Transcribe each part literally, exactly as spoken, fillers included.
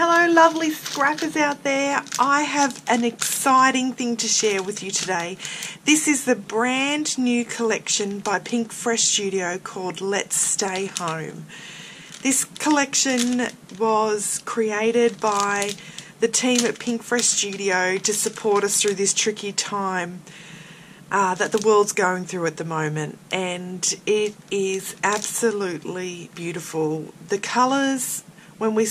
Hello lovely scrappers out there, I have an exciting thing to share with you today. This is the brand new collection by Pink Fresh Studio called Let's Stay Home. This collection was created by the team at Pink Fresh Studio to support us through this tricky time uh, that the world's going through at the moment, and it is absolutely beautiful. The colours, When we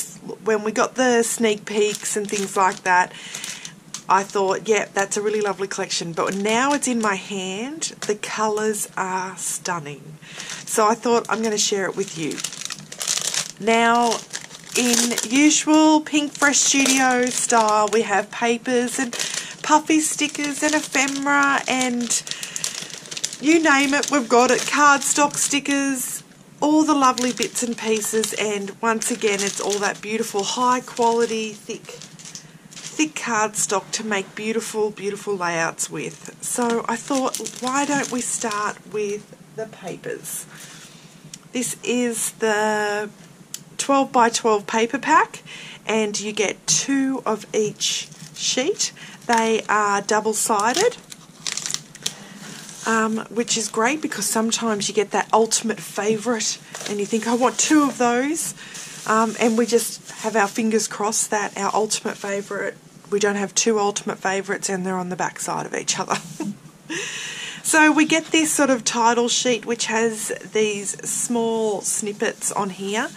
when we got the sneak peeks and things like that, I thought, yeah, that's a really lovely collection. But now it's in my hand, the colours are stunning. So I thought I'm going to share it with you. Now, in usual Pink Fresh Studio style, we have papers and puffy stickers and ephemera and you name it, we've got it. Cardstock stickers, all the lovely bits and pieces, and once again it's all that beautiful high quality thick thick cardstock to make beautiful beautiful layouts with. So I thought, why don't we start with the papers? This is the twelve by twelve paper pack, and you get two of each sheet. They are double-sided, Um, which is great because sometimes you get that ultimate favourite and you think, I want two of those, um, and we just have our fingers crossed that our ultimate favourite, we don't have two ultimate favourites and they're on the back side of each other. So we get this sort of title sheet which has these small snippets on here.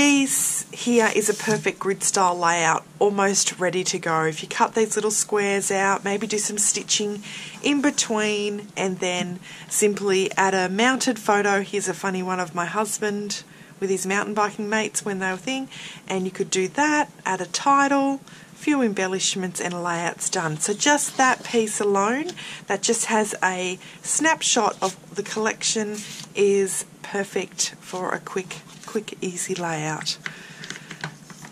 This here is a perfect grid style layout, almost ready to go. If you cut these little squares out, maybe do some stitching in between, and then simply add a mounted photo. Here's a funny one of my husband with his mountain biking mates when they were thing, and you could do that, add a title, a few embellishments, and a layout's done. So just that piece alone, that just has a snapshot of the collection, is perfect for a quick quick easy layout.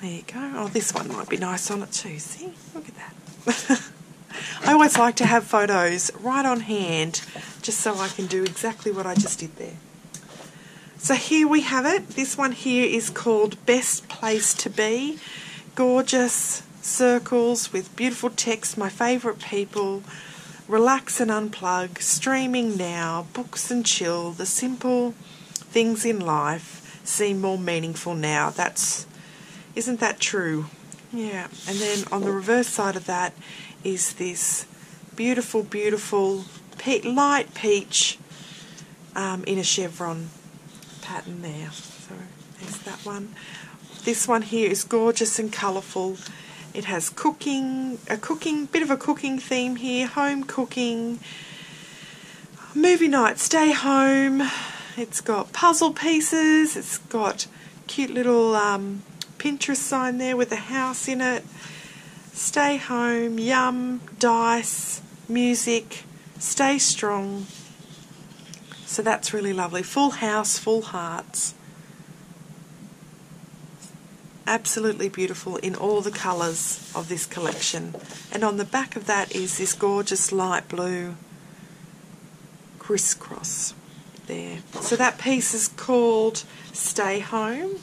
There you go. Oh, this one might be nice on it too. See, look at that. I always like to have photos right on hand just so I can do exactly what I just did there. So here we have it. This one here is called Best Place to Be. Gorgeous circles with beautiful text, my favourite people, relax and unplug, streaming now, books and chill, the simple things in life seem more meaningful now. That's, isn't that true? Yeah. And then on the reverse side of that is this beautiful, beautiful pe light peach um, in a chevron pattern there. So there's that one. This one here is gorgeous and colourful. It has cooking, a cooking, bit of a cooking theme here, home cooking, movie night, stay home. It's got puzzle pieces, it's got cute little um, Pinterest sign there with a house in it, stay home, yum, dice, music, stay strong. So that's really lovely. Full house, full hearts. Absolutely beautiful in all the colours of this collection. And on the back of that is this gorgeous light blue crisscross there. So that piece is called Stay Home.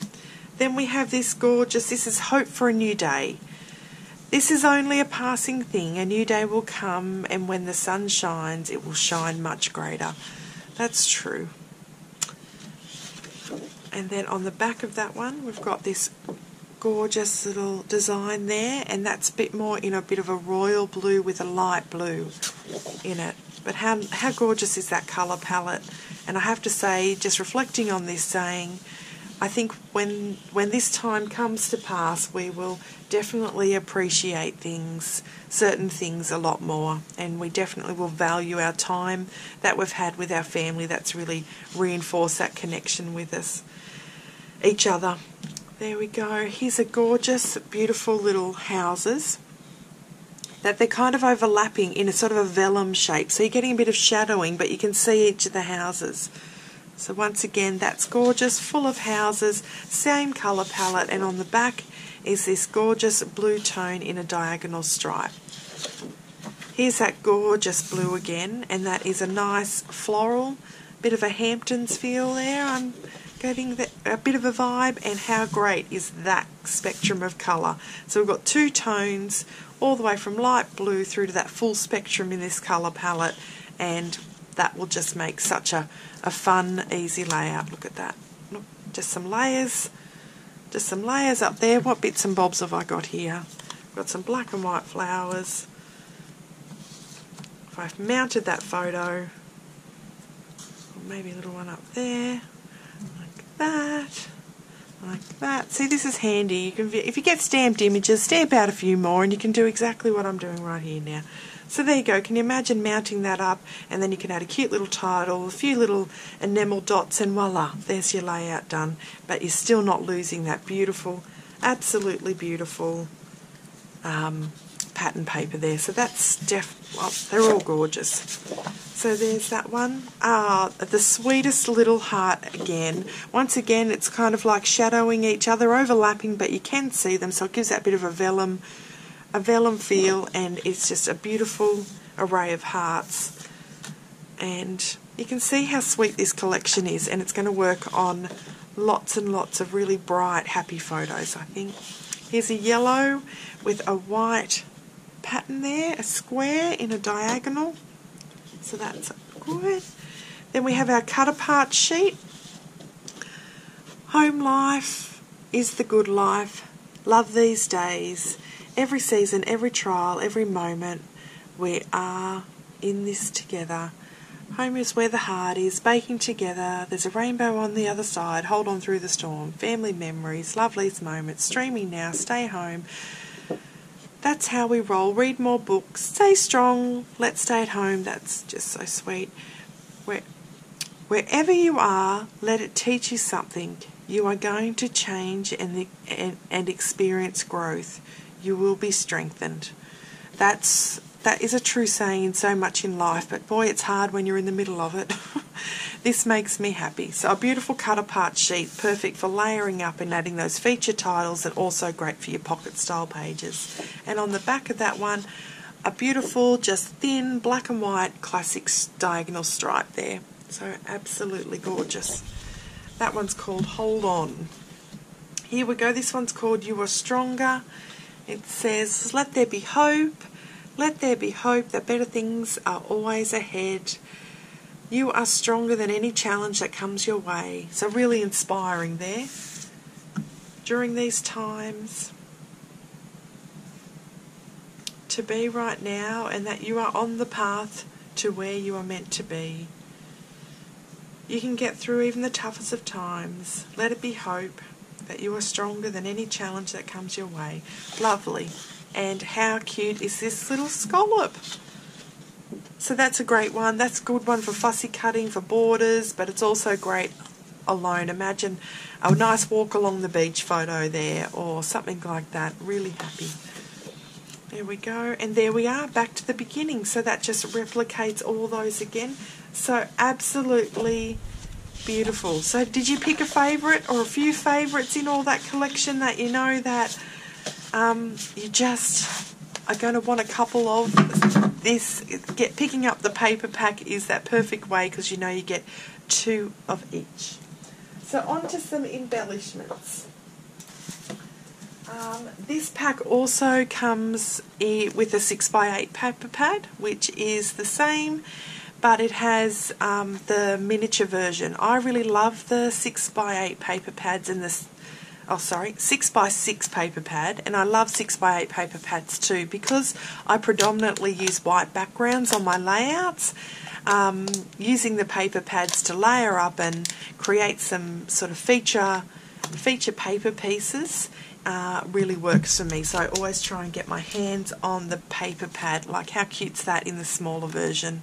Then we have this gorgeous, this is Hope for a New Day. This is only a passing thing. A new day will come, and when the sun shines, it will shine much greater. That's true. And then on the back of that one, we've got this gorgeous little design there, and that's a bit more in, you know, a bit of a royal blue with a light blue in it. But how, how gorgeous is that colour palette? And I have to say, just reflecting on this, saying, I think when when this time comes to pass, we will definitely appreciate things, certain things a lot more, and we definitely will value our time that we've had with our family. That's really reinforced that connection with us, each other. There we go. Here's a gorgeous, beautiful little houses that they're kind of overlapping in a sort of a vellum shape. So you're getting a bit of shadowing, but you can see each of the houses. So once again, that's gorgeous, full of houses, same colour palette, and on the back is this gorgeous blue tone in a diagonal stripe. Here's that gorgeous blue again, and that is a nice floral, bit of a Hamptons feel there. I'm getting that, a bit of a vibe, and how great is that spectrum of colour. So we've got two tones all the way from light blue through to that full spectrum in this colour palette, and that will just make such a, a fun, easy layout. Look at that. Look, just some layers, just some layers up there. What bits and bobs have I got here? I've got some black and white flowers. If I've mounted that photo, maybe a little one up there, like that, like that. See, this is handy. You can, if you get stamped images, stamp out a few more, and you can do exactly what I'm doing right here now. So there you go. Can you imagine mounting that up, and then you can add a cute little title, a few little enamel dots, and voila, there's your layout done. But you're still not losing that beautiful, absolutely beautiful um, pattern paper there. So that's def. Well, they're all gorgeous. So there's that one. Ah, the sweetest little heart again. Once again, it's kind of like shadowing each other, overlapping, but you can see them, so it gives that bit of a vellum, a vellum feel, and it's just a beautiful array of hearts. And you can see how sweet this collection is, and it's going to work on lots and lots of really bright, happy photos, I think. Here's a yellow with a white pattern there, a square in a diagonal. So that's good. Then we have our cut apart sheet. Home life is the good life. Love these days. Every season, every trial, every moment, we are in this together. Home is where the heart is, baking together. There's a rainbow on the other side. Hold on through the storm. Family memories, lovely moments, streaming now, stay home. That's how we roll. Read more books. Stay strong. Let's stay at home. That's just so sweet. Where, wherever you are, let it teach you something. You are going to change and, and, and experience growth. You will be strengthened. That's, that is a true saying so much in life, but boy, it's hard when you're in the middle of it. This makes me happy. So a beautiful cut apart sheet, perfect for layering up and adding those feature titles, and also great for your pocket style pages. And on the back of that one, a beautiful, just thin black and white classic diagonal stripe there. So absolutely gorgeous. That one's called Hold On. Here we go. This one's called You Are Stronger. It says, let there be hope. Let there be hope that better things are always ahead. You are stronger than any challenge that comes your way. So really inspiring there during these times. To be right now, and that you are on the path to where you are meant to be. You can get through even the toughest of times. Let it be hope that you are stronger than any challenge that comes your way. Lovely. And how cute is this little scallop? So that's a great one. That's a good one for fussy cutting, for borders, but it's also great alone. Imagine a nice walk along the beach photo there, or something like that. Really happy. There we go. And there we are, back to the beginning. So that just replicates all those again. So absolutely beautiful. So did you pick a favourite or a few favourites in all that collection that you know that um, you just are going to want a couple of? This get picking up the paper pack is that perfect way, because you know you get two of each. So on to some embellishments. Um, this pack also comes with a six by eight paper pad, which is the same, but it has um, the miniature version. I really love the six by eight paper pads and the Oh, sorry, six by six paper pad, and I love six by eight paper pads too, because I predominantly use white backgrounds on my layouts. Um, using the paper pads to layer up and create some sort of feature, feature paper pieces uh, really works for me, so I always try and get my hands on the paper pad. Like, how cute's that in the smaller version?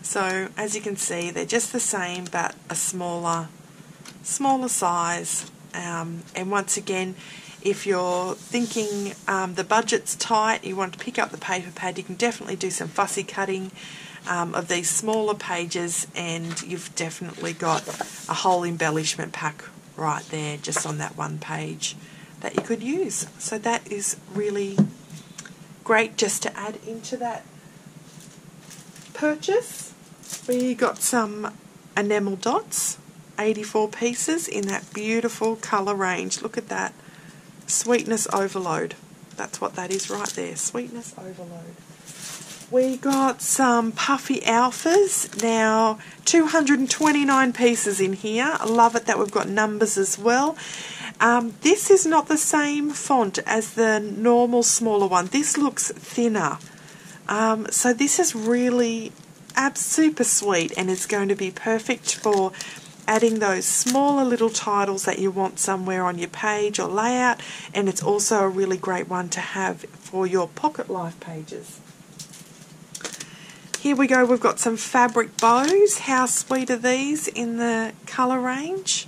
So, as you can see, they're just the same, but a smaller, smaller size. Um, and once again, if you're thinking um, the budget's tight, you want to pick up the paper pad, you can definitely do some fussy cutting um, of these smaller pages, and you've definitely got a whole embellishment pack right there just on that one page that you could use. So that is really great just to add into that purchase. We got some enamel dots eighty-four pieces in that beautiful colour range. Look at that. Sweetness overload. That's what that is right there. Sweetness overload. We got some puffy alphas. Now, two hundred twenty-nine pieces in here. I love it that we've got numbers as well. Um, this is not the same font as the normal smaller one. This looks thinner. Um, so this is really super sweet, and it's going to be perfect for adding those smaller little titles that you want somewhere on your page or layout, and it's also a really great one to have for your Pocket Life pages. Here we go, we've got some fabric bows. How sweet are these in the colour range?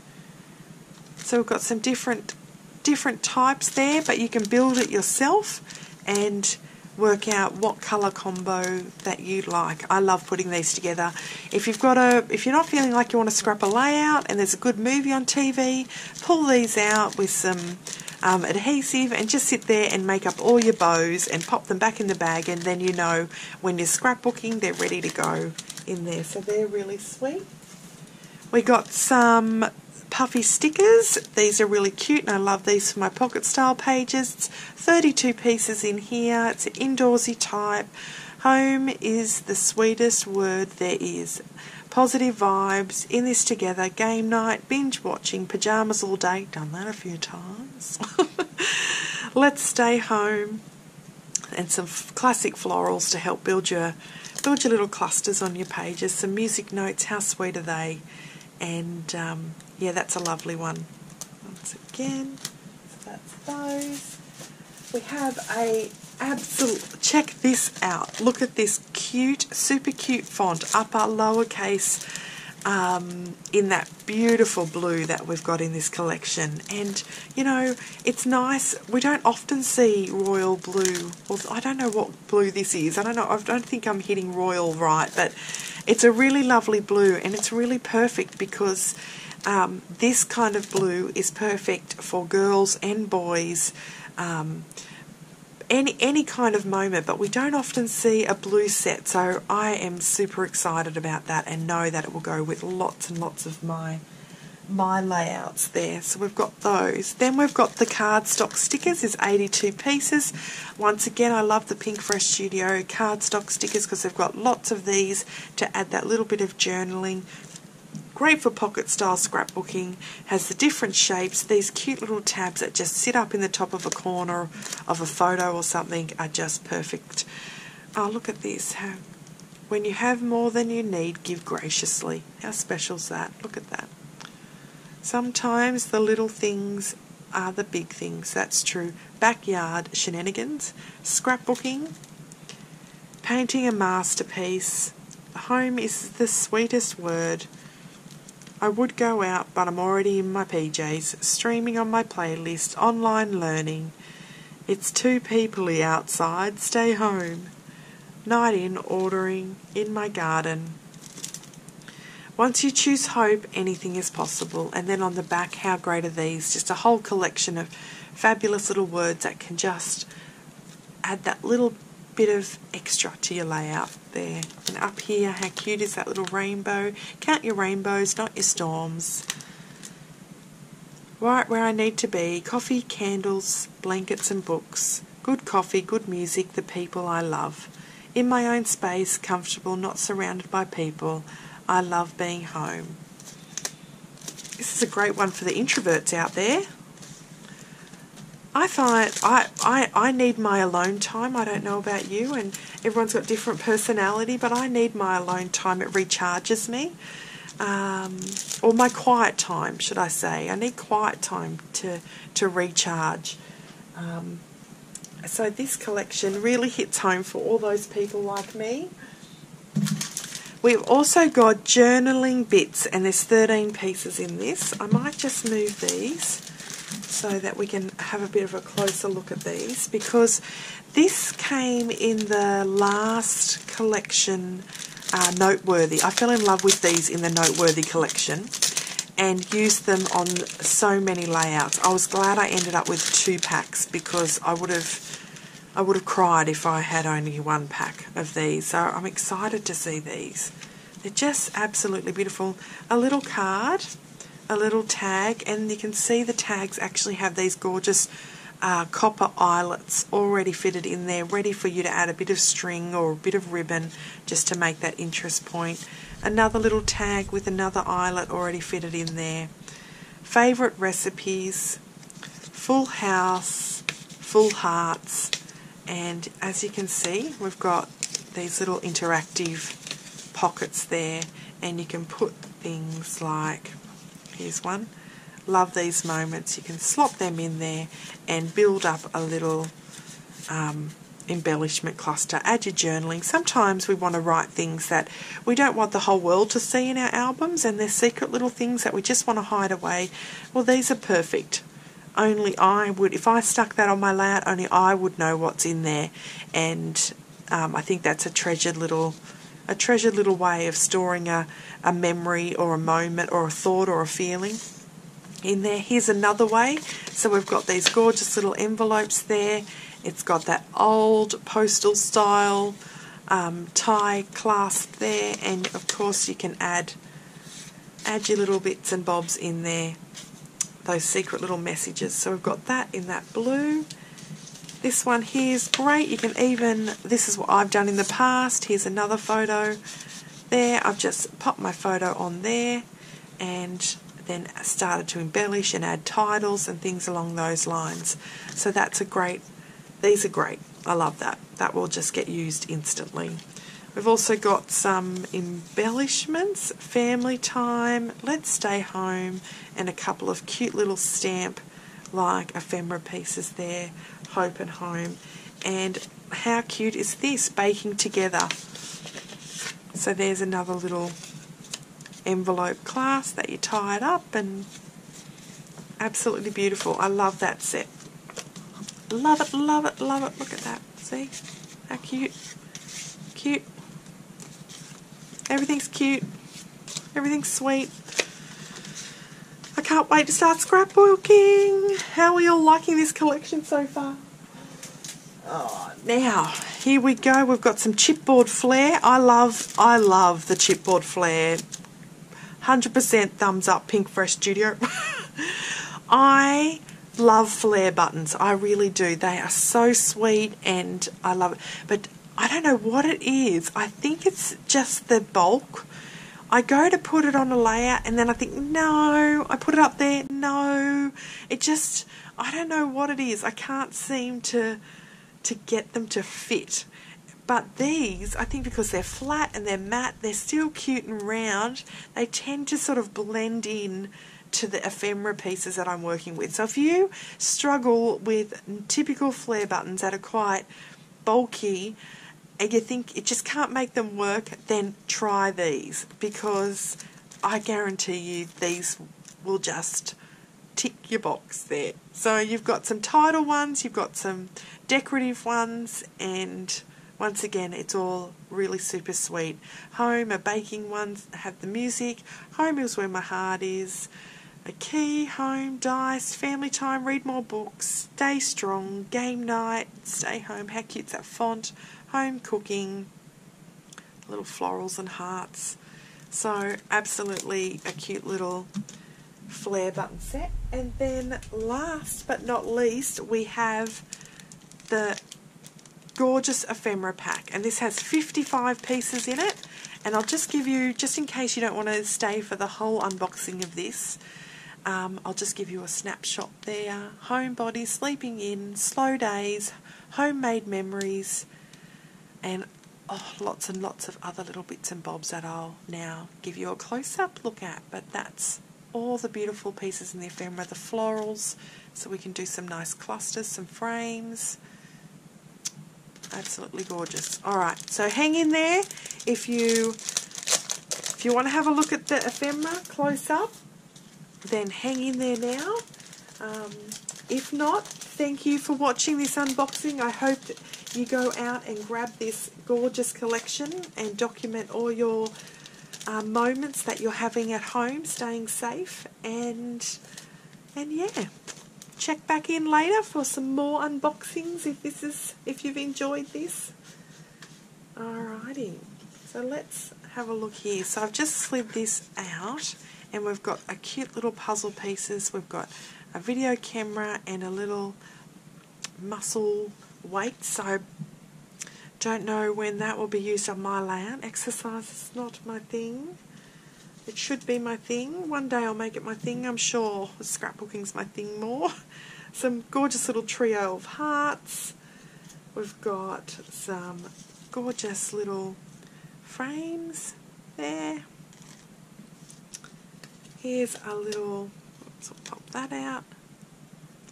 So we've got some different different types there, but you can build it yourself and work out what colour combo that you like. I love putting these together. If you've got a, if you're not feeling like you want to scrap a layout and there's a good movie on T V, pull these out with some um, adhesive and just sit there and make up all your bows and pop them back in the bag, and then you know when you're scrapbooking they're ready to go in there. So they're really sweet. We got some puffy stickers. These are really cute, and I love these for my pocket style pages. It's thirty-two pieces in here. It's an indoorsy type. Home is the sweetest word there is. Positive vibes, in this together, game night, binge watching, pajamas all day. Done that a few times. Let's stay home, and some classic florals to help build your build your little clusters on your pages. Some music notes. How sweet are they? And um, yeah, that's a lovely one. Once again, so that's those. We have a absolute, check this out. Look at this cute, super cute font, upper, lowercase, um, in that beautiful blue that we've got in this collection. And, you know, it's nice. We don't often see royal blue. Well, I don't know what blue this is. I don't know. I don't think I'm hitting royal right, but it's a really lovely blue, and it's really perfect because Um, this kind of blue is perfect for girls and boys, um, any any kind of moment, but we don't often see a blue set, so I am super excited about that and know that it will go with lots and lots of my my layouts there. So we've got those. Then we've got the cardstock stickers. There's eighty-two pieces. Once again, I love the Pink Fresh Studio cardstock stickers because they've got lots of these to add that little bit of journaling. Great for pocket style scrapbooking, has the different shapes. These cute little tabs that just sit up in the top of a corner of a photo or something are just perfect. Oh, look at this. When you have more than you need, give graciously. How special's that? Look at that. Sometimes the little things are the big things. That's true. Backyard shenanigans, scrapbooking, painting a masterpiece. Home is the sweetest word. I would go out, but I'm already in my P Js, streaming on my playlist, online learning. It's too peoply outside, stay home. Night in, ordering, in my garden. Once you choose hope, anything is possible. And then on the back, how great are these? Just a whole collection of fabulous little words that can just add that little bit of extra to your layout there. And up here, how cute is that little rainbow? Count your rainbows, not your storms. Right where I need to be, coffee, candles, blankets and books, good coffee, good music, the people I love. In my own space, comfortable, not surrounded by people. I love being home. This is a great one for the introverts out there. I find I, I, I need my alone time. I don't know about you, and everyone's got different personality, but I need my alone time. It recharges me. Um, or my quiet time, should I say. I need quiet time to, to recharge. Um, so this collection really hits home for all those people like me. We've also got journaling bits, and there's thirteen pieces in this. I might just move these so that we can have a bit of a closer look at these, because this came in the last collection, uh, Noteworthy. I fell in love with these in the Noteworthy collection and used them on so many layouts. I was glad I ended up with two packs, because I would have I would have cried if I had only one pack of these. So I'm excited to see these. They're just absolutely beautiful. A little card a little tag, and you can see the tags actually have these gorgeous uh, copper eyelets already fitted in there, ready for you to add a bit of string or a bit of ribbon just to make that interest point. Another little tag with another eyelet already fitted in there. Favourite recipes, full house, full hearts, and as you can see we've got these little interactive pockets there, and you can put things like, here's one, love these moments, you can slop them in there and build up a little um, embellishment cluster. Add your journaling. Sometimes we want to write things that we don't want the whole world to see in our albums, and they're secret little things that we just want to hide away. Well, these are perfect. Only I would, if I stuck that on my layout, only I would know what's in there, and um, I think that's a treasured little a treasured little way of storing a, a memory or a moment or a thought or a feeling in there. Here's another way. So we've got these gorgeous little envelopes there. It's got that old postal style um, tie clasp there, and of course you can add add your little bits and bobs in there, those secret little messages. So we've got that in that blue. This one here is great. You can even, this is what I've done in the past. Here's another photo there. I've just popped my photo on there and then started to embellish and add titles and things along those lines. So that's a great, these are great. I love that. That will just get used instantly. We've also got some embellishments, family time, let's stay home, and a couple of cute little stamp like ephemera pieces there, hope and home. And how cute is this, baking together? So there's another little envelope clasp that you tie it up, and absolutely beautiful. I love that set. Love it, love it, love it. Look at that. See? How cute. Cute. Everything's cute. Everything's sweet. I can't wait to start scrapbooking. How are you all liking this collection so far? Oh, now, here we go. We've got some chipboard flair. I love, I love the chipboard flair. one hundred percent thumbs up, Pink Fresh Studio. I love flair buttons. I really do. They are so sweet, and I love it. But I don't know what it is. I think it's just the bulk. I go to put it on a layout and then I think, no, I put it up there, no. It just, I don't know what it is. I can't seem to to get them to fit. But these, I think because they're flat and they're matte, they're still cute and round, they tend to sort of blend in to the ephemera pieces that I'm working with. So if you struggle with typical flare buttons that are quite bulky, and you think it just can't make them work, then try these, because I guarantee you these will just tick your box there. So you've got some title ones, you've got some decorative ones, and once again it's all really super sweet. Home are baking ones, have the music, home is where my heart is, a key, home, dice, family time, read more books, stay strong, game night, stay home, how cute's that font, home cooking, little florals and hearts. So absolutely a cute little flare button set. And then last but not least, we have the gorgeous ephemera pack, and this has fifty-five pieces in it, and I'll just give you, just in case you don't want to stay for the whole unboxing of this, Um, I'll just give you a snapshot there. Homebody, sleeping in, slow days, homemade memories, and oh, lots and lots of other little bits and bobs that I'll now give you a close-up look at. But that's all the beautiful pieces in the ephemera, the florals, so we can do some nice clusters, some frames. Absolutely gorgeous. Alright, so hang in there. If you, if you want to have a look at the ephemera close-up, then hang in there now. Um, if not, thank you for watching this unboxing. I hope that you go out and grab this gorgeous collection and document all your uh, moments that you're having at home, staying safe, and and yeah, check back in later for some more unboxings if this is if you've enjoyed this. Alrighty, so let's have a look here. So I've just slid this out, and we've got a cute little puzzle pieces. We've got a video camera and a little muscle weight, so don't know when that will be used on my layout. Exercise is not my thing. It should be my thing. One day I'll make it my thing, I'm sure. Scrapbooking's my thing more. Some gorgeous little trio of hearts. We've got some gorgeous little frames there. Here's a little, oops, I'll pop that out.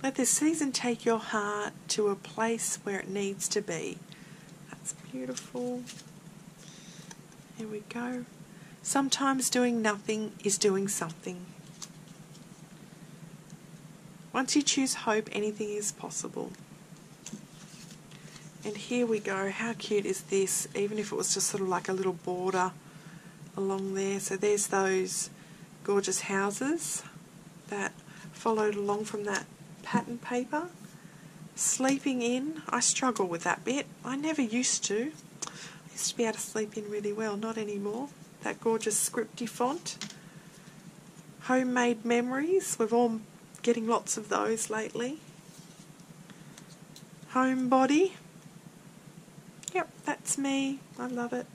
Let this season take your heart to a place where it needs to be. That's beautiful. There we go. Sometimes doing nothing is doing something. Once you choose hope, anything is possible. And here we go. How cute is this? Even if it was just sort of like a little border along there. So there's those gorgeous houses that followed along from that pattern paper. Sleeping in. I struggle with that bit. I never used to. I used to be able to sleep in really well. Not anymore. That gorgeous scripty font. Homemade memories. We've all getting lots of those lately. Homebody. Yep, that's me. I love it.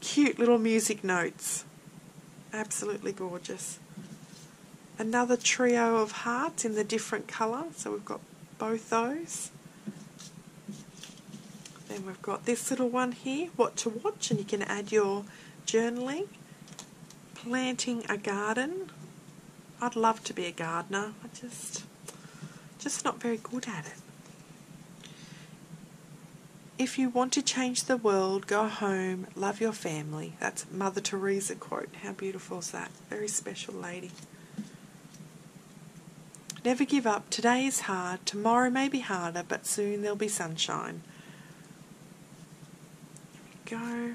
Cute little music notes. Absolutely gorgeous. Another trio of hearts in the different colour. So we've got both those. Then we've got this little one here, what to watch, and you can add your journaling. Planting a garden. I'd love to be a gardener. I just, just not very good at it. If you want to change the world, go home, love your family. That's Mother Teresa quote. How beautiful is that? Very special lady. Never give up. Today is hard. Tomorrow may be harder, but soon there'll be sunshine. Here we go.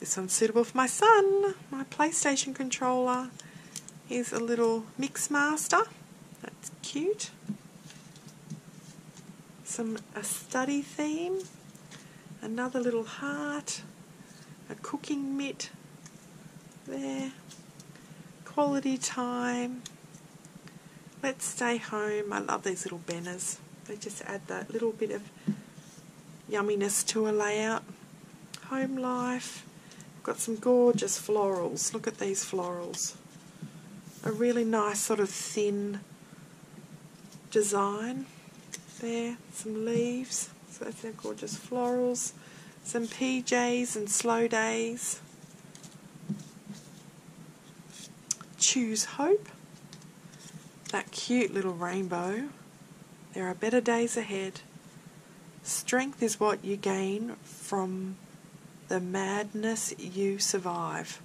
This one's suitable for my son. My PlayStation controller. Here's a little Mixmaster. That's cute. Some a study theme, another little heart, a cooking mitt there, quality time, let's stay home. I love these little banners. They just add that little bit of yumminess to a layout. Home life. Got some gorgeous florals. Look at these florals. A really nice sort of thin design. There, some leaves, so that's our gorgeous florals, some P Js and slow days. Choose hope, that cute little rainbow. There are better days ahead. Strength is what you gain from the madness you survive.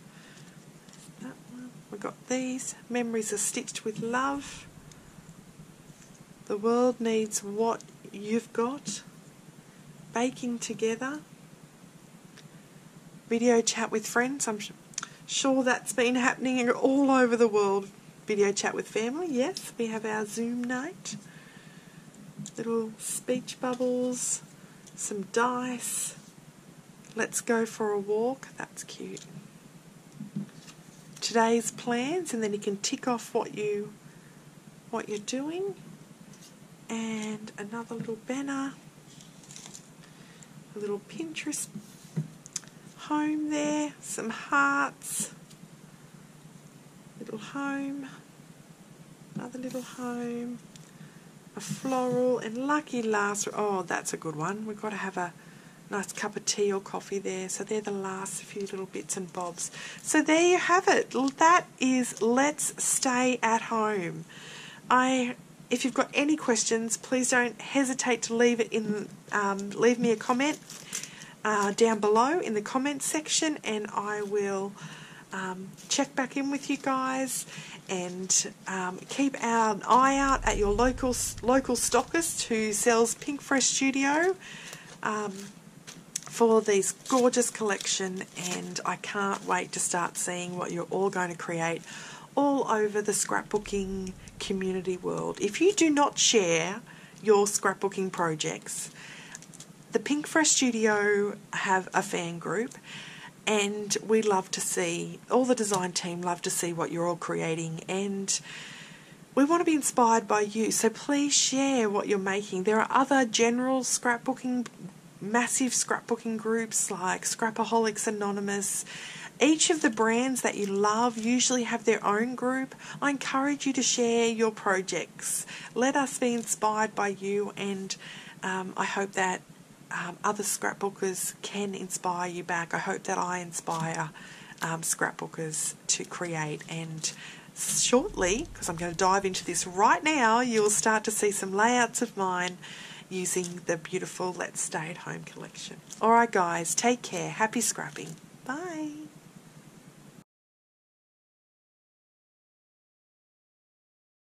That one. We've got these, memories are stitched with love. The world needs what you've got. Baking together. Video chat with friends. I'm sure that's been happening all over the world. Video chat with family. Yes, we have our Zoom night. Little speech bubbles. Some dice. Let's go for a walk. That's cute. Today's plans, and then you can tick off what you what you're doing. And another little banner, a little Pinterest home there, some hearts, little home, another little home, a floral, and lucky last, oh that's a good one, we've got to have a nice cup of tea or coffee there, so they're the last few little bits and bobs. So there you have it, that is Let's Stay at Home. I... If you've got any questions, please don't hesitate to leave it in. Um, leave me a comment uh, down below in the comments section, and I will um, check back in with you guys. And um, keep an eye out at your local local stockist who sells Pink Fresh Studio um, for these gorgeous collection. And I can't wait to start seeing what you're all going to create all over the scrapbooking community world. If you do not share your scrapbooking projects, the Pink Fresh Studio have a fan group, and we love to see, all the design team love to see what you're all creating, and we want to be inspired by you, so please share what you're making. There are other general scrapbooking, massive scrapbooking groups like Scrapaholics Anonymous. Each of the brands that you love usually have their own group. I encourage you to share your projects. Let us be inspired by you, and um, I hope that um, other scrapbookers can inspire you back. I hope that I inspire um, scrapbookers to create, and shortly, because I'm going to dive into this right now, you'll start to see some layouts of mine using the beautiful Let's Stay at Home collection. Alright guys, take care. Happy scrapping. Bye.